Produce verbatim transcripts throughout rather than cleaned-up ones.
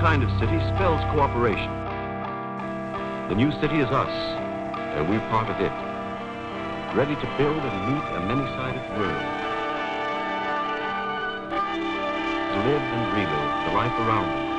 Kind of city spells cooperation. The new city is us, and we're part of it, ready to build and meet a many-sided world, to live and relive the life around us.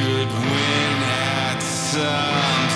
could win at some